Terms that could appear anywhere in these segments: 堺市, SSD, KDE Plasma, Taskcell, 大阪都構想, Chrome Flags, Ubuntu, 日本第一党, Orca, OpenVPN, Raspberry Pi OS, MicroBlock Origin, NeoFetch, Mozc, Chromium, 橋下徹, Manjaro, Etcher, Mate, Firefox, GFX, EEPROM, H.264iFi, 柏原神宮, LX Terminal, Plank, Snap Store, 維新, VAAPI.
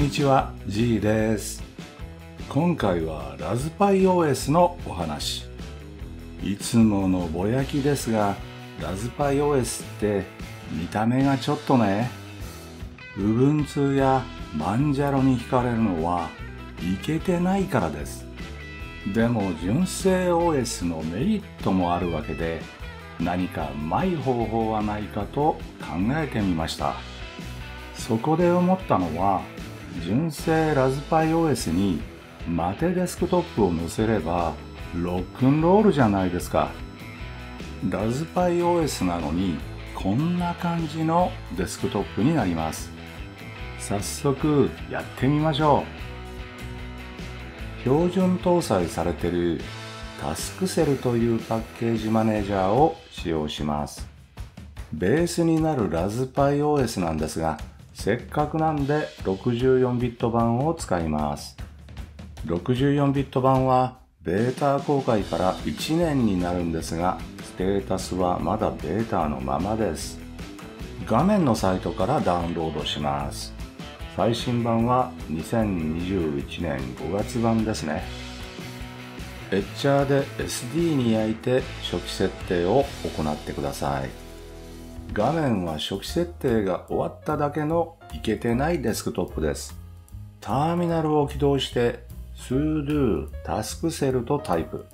にちは、G です。今回はラズパイ OS のお話。いつものぼやきですが、ラズパイ OS って見た目がちょっとね、Ubuntu やマンジャロに惹かれるのはいけてないからです。でも純正 OS のメリットもあるわけで、何かうまい方法はないかと考えてみました。そこで思ったのは、純正ラズパイ OS にMateデスクトップを載せればロックンロールじゃないですか。ラズパイ OS なのにこんな感じのデスクトップになります。早速やってみましょう。標準搭載されてるタスクセルというパッケージマネージャーを使用します。ベースになるラズパイ OS なんですが、せっかくなんで64ビット版を使います。64ビット版はベータ公開から1年になるんですが、ステータスはまだベータのままです。画面のサイトからダウンロードします。最新版は2021年5月版ですね。エッチャーで SD に焼いて初期設定を行ってください。画面は初期設定が終わっただけのイケてないデスクトップです。ターミナルを起動して、sudo taskcell とタイプ。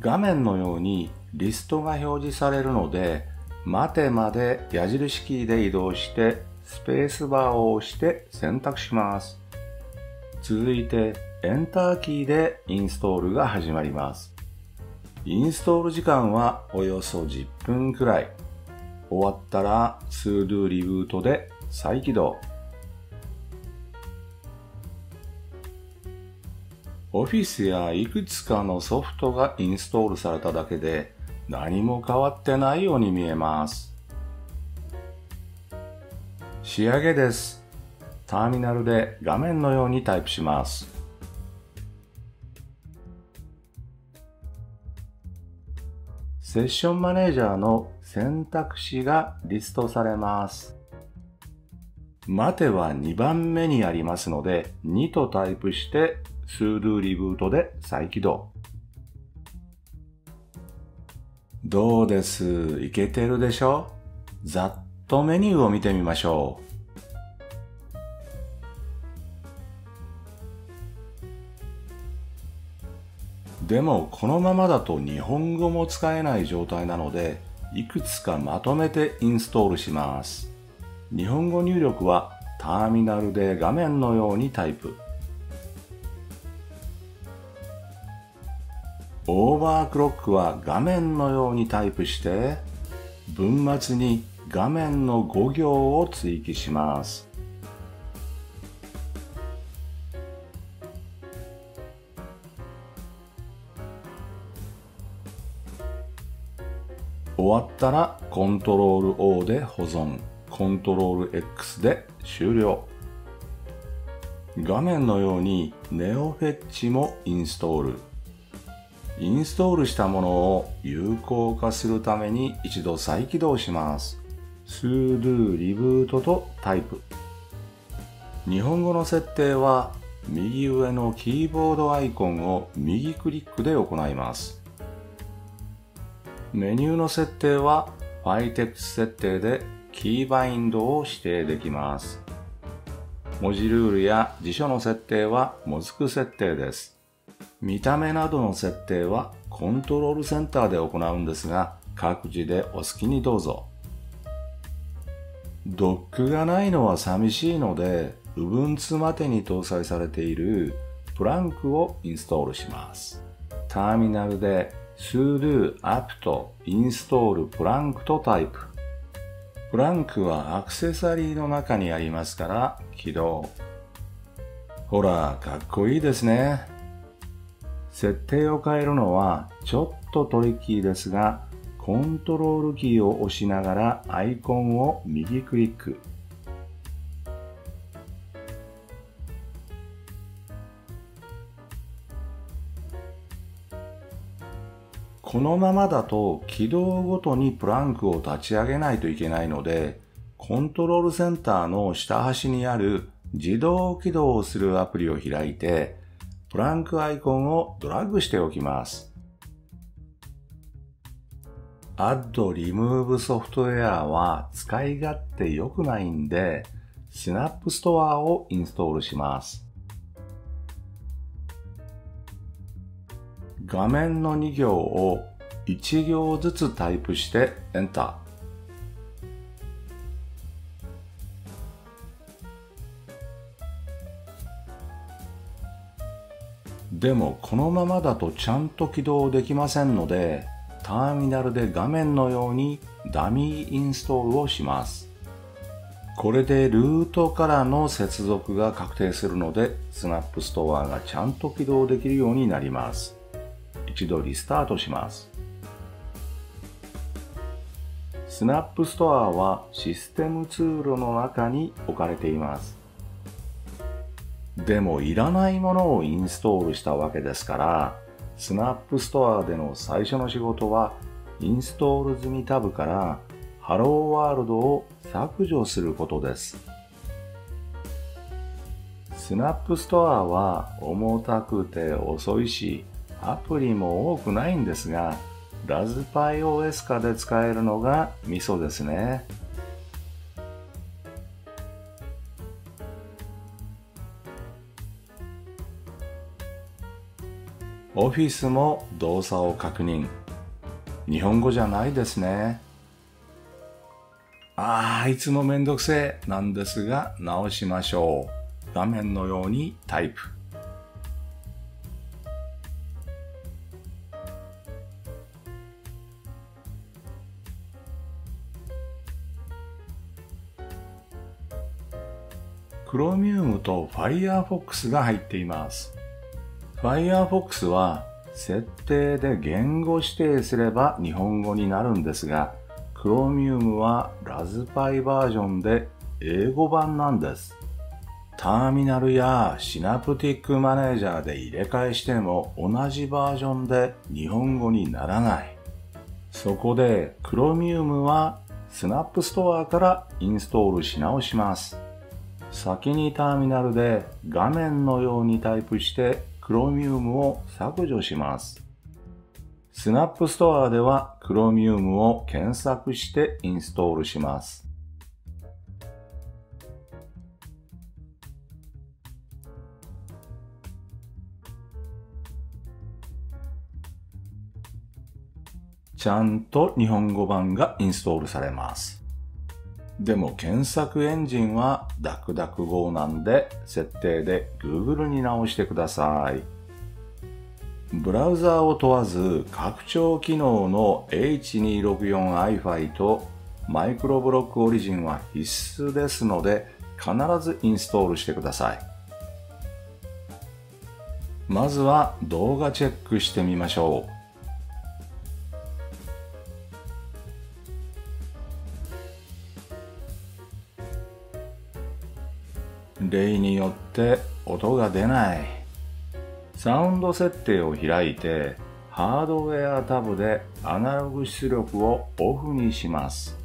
画面のようにリストが表示されるので、待てまで矢印キーで移動して、スペースバーを押して選択します。続いて、エンターキーでインストールが始まります。インストール時間はおよそ10分くらい。終わったら sudo リブートで再起動。Office やいくつかのソフトがインストールされただけで何も変わってないように見えます。仕上げです。ターミナルで画面のようにタイプします。セッションマネージャーの選択肢がリストされます。Mateは2番目にありますので、2とタイプして、sudo リブートで再起動。どうです?いけてるでしょ?ざっとメニューを見てみましょう。でもこのままだと日本語も使えない状態なので、いくつかまとめてインストールします。日本語入力はターミナルで画面のようにタイプ。オーバークロックは画面のようにタイプして、文末に画面の5行を追記します。終わったらコントロール O で保存、コントロール X で終了。画面のように NeoFetch もインストール。インストールしたものを有効化するために一度再起動します。sudo リブートとタイプ。日本語の設定は右上のキーボードアイコンを右クリックで行います。メニューの設定はファイテクス設定でキーバインドを指定できます。文字ルールや辞書の設定は Mozc 設定です。見た目などの設定はコントロールセンターで行うんですが、各自でお好きにどうぞ。ドックがないのは寂しいので、Ubuntu Mateに搭載されている Plank をインストールします。ターミナルでsudo apt install plank とタイプ。プランクはアクセサリーの中にありますから起動。ほら、かっこいいですね。設定を変えるのはちょっとトリッキーですが、コントロールキーを押しながらアイコンを右クリック。このままだと起動ごとにプランクを立ち上げないといけないので、コントロールセンターの下端にある自動起動するアプリを開いて、プランクアイコンをドラッグしておきます。Add Remove ソフトウェアは使い勝手良くないんで、Snap Store をインストールします。画面の2行を1行ずつタイプして Enter。でもこのままだとちゃんと起動できませんので、ターミナルで画面のようにダミーインストールをします。これでルートからの接続が確定するので、スナップストアがちゃんと起動できるようになります。一度リスタートします。スナップストアはシステムツールの中に置かれています。でもいらないものをインストールしたわけですから、スナップストアでの最初の仕事は、インストール済みタブからハローワールドを削除することです。スナップストアは重たくて遅いし、アプリも多くないんですが、ラズパイ OS 下で使えるのがミソですね。オフィスも動作を確認。日本語じゃないですね。いつもめんどくせえなんですが直しましょう。画面のようにタイプ。Chromium と Firefox が入っています。Firefox は設定で言語指定すれば日本語になるんですが、Chromium はラズパイバージョンで英語版なんです。ターミナルやシナプティックマネージャーで入れ替えしても同じバージョンで日本語にならない。そこで Chromium は Snap Store からインストールし直します。先にターミナルで画面のようにタイプしてChromium を削除します。スナップストアでは Chromium を検索してインストールします。ちゃんと日本語版がインストールされます。でも検索エンジンはダクダク号なんで、設定で Google に直してください。ブラウザーを問わず拡張機能の H.264iFi と MicroBlock Origin は必須ですので、必ずインストールしてください。まずは動画チェックしてみましょう。例によって音が出ない。サウンド設定を開いて、ハードウェアタブでアナログ出力をオフにします。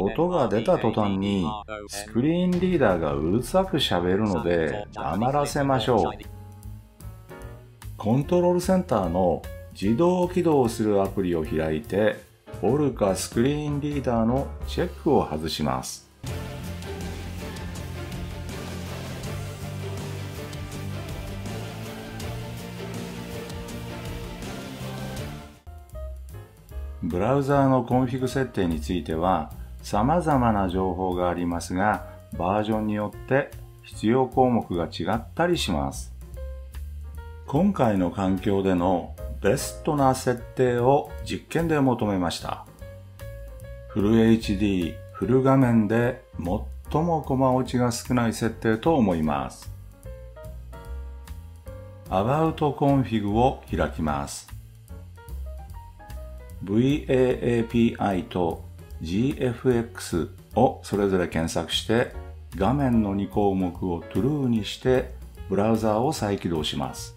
音が出た途端にスクリーンリーダーがうるさく喋るので黙らせましょう。コントロールセンターの自動起動するアプリを開いて、オルカスクリーンリーダーのチェックを外します。ブラウザーのコンフィグ設定については様々な情報がありますが、バージョンによって必要項目が違ったりします。今回の環境でのベストな設定を実験で求めました。フル HD、フル画面で最もコマ落ちが少ない設定と思います。About コンフィグを開きます。VAAPI と GFX をそれぞれ検索して画面の2項目を True にしてブラウザーを再起動します。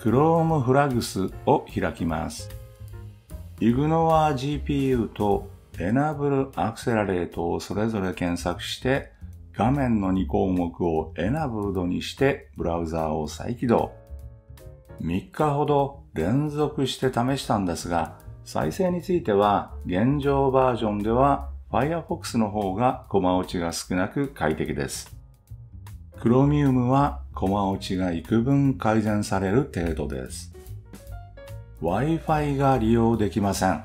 Chrome Flags を開きます。Ignore GPU と Enable Accelerate をそれぞれ検索して画面の2項目を Enabled にしてブラウザーを再起動。3日ほど連続して試したんですが、再生については現状バージョンでは Firefox の方がコマ落ちが少なく快適です。Chromium はコマ落ちが幾分改善される程度です。Wi-Fi が利用できません。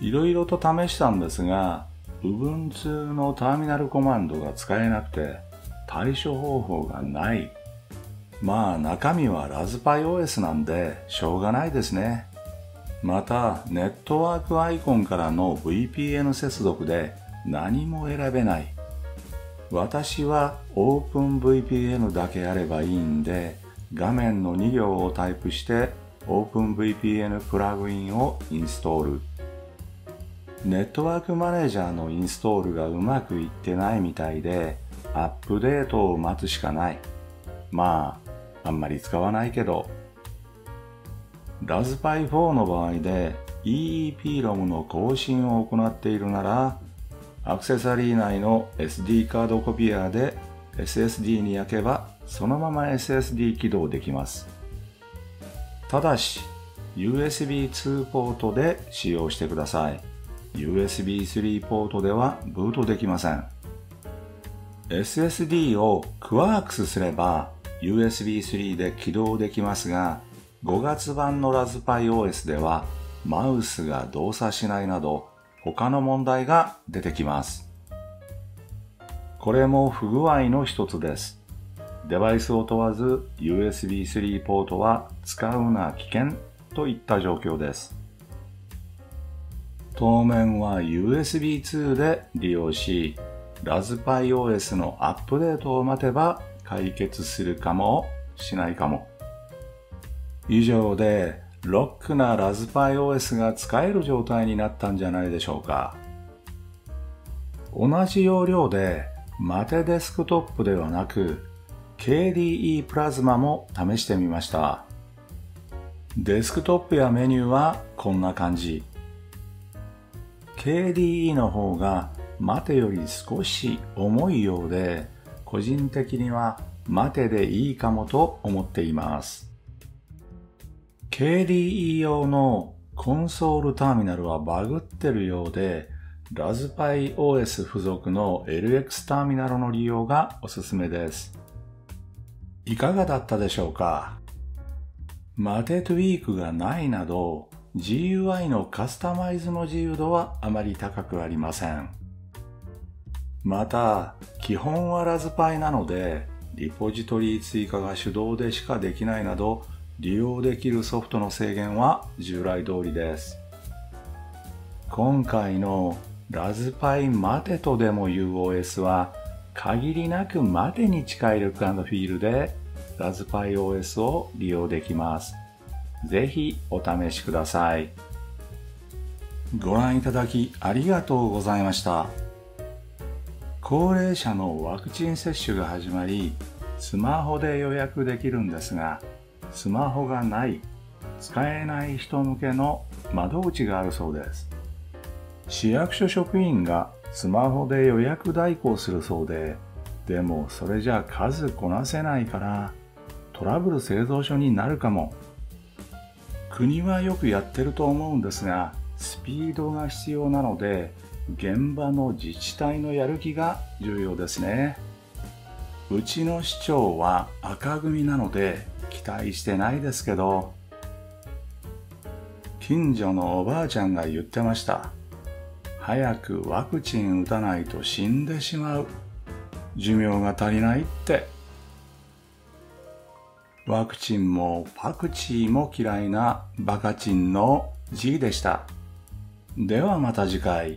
いろいろと試したんですが、Ubuntu のターミナルコマンドが使えなくて対処方法がない。まあ中身はラズパイ OS なんでしょうがないですね。またネットワークアイコンからの VPN 接続で何も選べない。私は OpenVPN だけあればいいんで画面の2行をタイプして OpenVPN プラグインをインストール。ネットワークマネージャーのインストールがうまくいってないみたいでアップデートを待つしかない。まああんまり使わないけど。ラズパイ4の場合で EEPROM の更新を行っているならアクセサリー内の SD カードコピアで SSD に焼けばそのまま SSD 起動できます。ただし USB2 ポートで使用してください。 USB3 ポートではブートできません。 SSD をクワークスすれば USB3 で起動できますが、5月版のラズパイ OS ではマウスが動作しないなど他の問題が出てきます。これも不具合の一つです。デバイスを問わず USB3 ポートは使うな危険といった状況です。当面は USB2 で利用し、ラズパイ OS のアップデートを待てば解決するかもしないかも。以上でロックなラズパイ OS が使える状態になったんじゃないでしょうか。同じ要領で Mate デスクトップではなく KDE Plasma も試してみました。デスクトップやメニューはこんな感じ。 KDE の方が Mate より少し重いようで個人的には Mate でいいかもと思っています。KDE 用のコンソールターミナルはバグってるようで、ラズパイ OS 付属の LX ターミナルの利用がおすすめです。いかがだったでしょうか？Mateトゥイークがないなど、GUI のカスタマイズの自由度はあまり高くありません。また、基本はラズパイなので、リポジトリ追加が手動でしかできないなど、利用できるソフトの制限は従来通りです。今回のラズパイマテとでもいう OS は限りなくマテに近いルック&フィールでラズパイ OS を利用できます。ぜひお試しください。ご覧いただきありがとうございました。高齢者のワクチン接種が始まり、スマホで予約できるんですが、スマホがない、使えない人向けの窓口があるそうです。市役所職員がスマホで予約代行するそうで、でもそれじゃ数こなせないからトラブル製造所になるかも。国はよくやってると思うんですが、スピードが必要なので、現場の自治体のやる気が重要ですね。うちの市長は赤組なので、期待してないですけど、近所のおばあちゃんが言ってました。早くワクチン打たないと死んでしまう、寿命が足りないって。ワクチンもパクチーも嫌いなバカチンの G でした。ではまた次回。